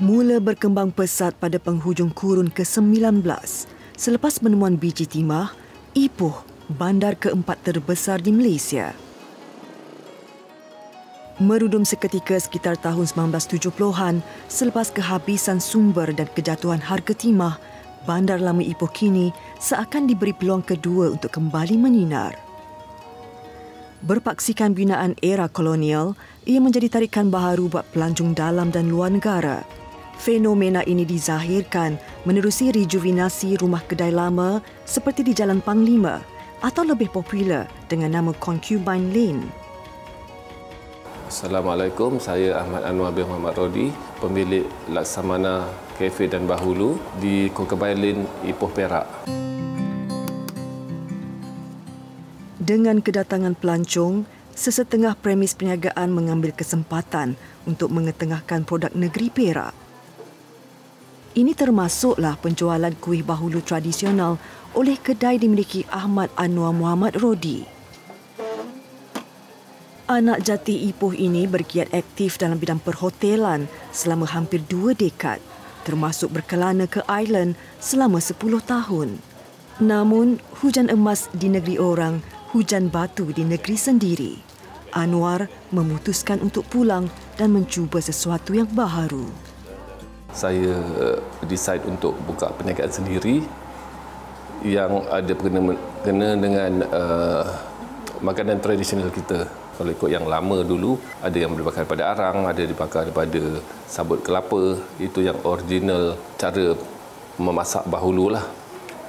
mula berkembang pesat pada penghujung kurun ke-19 selepas penemuan biji timah, Ipoh, bandar keempat terbesar di Malaysia. Merudum seketika sekitar tahun 1970-an selepas kehabisan sumber dan kejatuhan harga timah, bandar lama Ipoh kini seakan diberi peluang kedua untuk kembali menyinar. Berpaksikan binaan era kolonial, ia menjadi tarikan baharu buat pelancong dalam dan luar negara. Fenomena ini dizahirkan menerusi rejuvenasi rumah kedai lama seperti di Jalan Panglima atau lebih popular dengan nama Concubine Lane. Assalamualaikum, saya Ahmad Anwar bin Muhammad Rodi, pemilik Laksamana Cafe dan Bahulu di Concubine Lane, Ipoh, Perak. Dengan kedatangan pelancong, sesetengah premis perniagaan mengambil kesempatan untuk mengetengahkan produk negeri Perak. Ini termasuklah penjualan kuih Bahulu tradisional oleh kedai dimiliki Ahmad Anwar Muhammad Rodi. Anak jati Ipoh ini bergiat aktif dalam bidang perhotelan selama hampir 2 dekad, termasuk berkelana ke Ireland selama 10 tahun. Namun, hujan emas di negeri orang, hujan batu di negeri sendiri. Anwar memutuskan untuk pulang dan mencuba sesuatu yang baharu. Saya decide untuk buka perniagaan sendiri yang ada berkena dengan makanan tradisional kita. Kalau ikut yang lama dulu, ada yang dibakar daripada arang, ada dibakar daripada sabut kelapa. Itu yang original cara memasak Bahulu lah.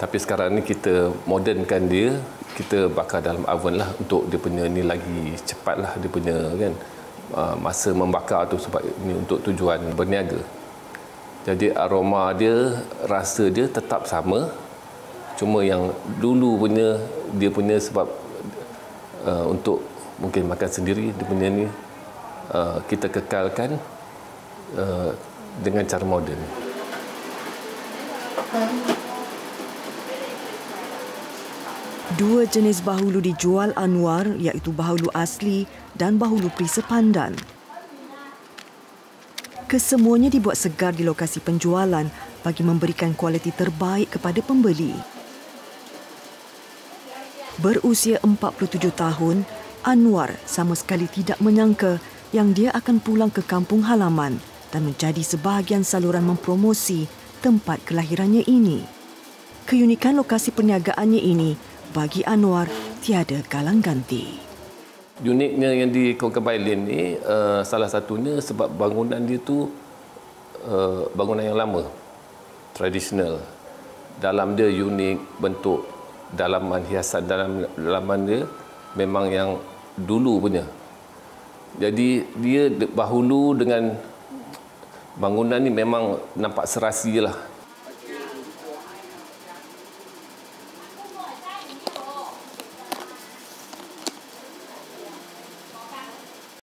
Tapi sekarang ni kita modernkan dia. Kita bakar dalam oven lah untuk dia punya ni lagi cepat lah dia punya kan masa membakar tu sebab ni untuk tujuan berniaga. Jadi aroma dia, rasa dia tetap sama. Cuma yang dulu punya dia punya sebab untuk mungkin makan sendiri dia punya ni kita kekalkan dengan cara moden. Dua jenis Bahulu dijual Anwar, iaitu Bahulu asli dan Bahulu perisa pandan. Kesemuanya dibuat segar di lokasi penjualan bagi memberikan kualiti terbaik kepada pembeli. Berusia 47 tahun, Anwar sama sekali tidak menyangka yang dia akan pulang ke kampung halaman dan menjadi sebahagian saluran mempromosi tempat kelahirannya ini. Keunikan lokasi perniagaannya ini bagi Anwar, tiada galang ganti. Uniknya yang di Concubine Lane ni, salah satunya sebab bangunan dia tu bangunan yang lama, tradisional. Dalam dia unik, bentuk dalaman hiasan dalaman dia memang yang dulu punya. Jadi dia Bahulu dengan bangunan ni memang nampak serasi lah.